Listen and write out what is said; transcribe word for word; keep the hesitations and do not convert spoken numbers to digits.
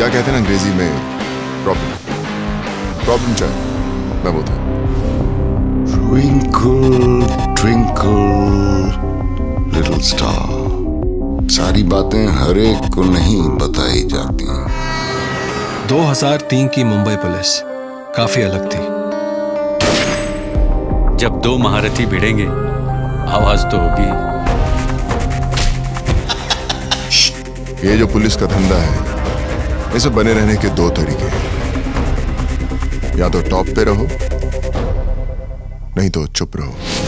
क्या कहते हैं ना अंग्रेजी में प्रॉब्लम प्रॉब्लम चाइल्ड मैं बोलता हूँ। Twinkle, twinkle, little star, सारी बातें हर एक को नहीं बताई जाती। दो हज़ार तीन की मुंबई पुलिस काफी अलग थी। जब दो महारथी भिड़ेंगे आवाज तो होगी। ये जो पुलिस का धंधा है, इसे बने रहने के दो तरीके हैं, या तो टॉप पे रहो नहीं तो चुप रहो।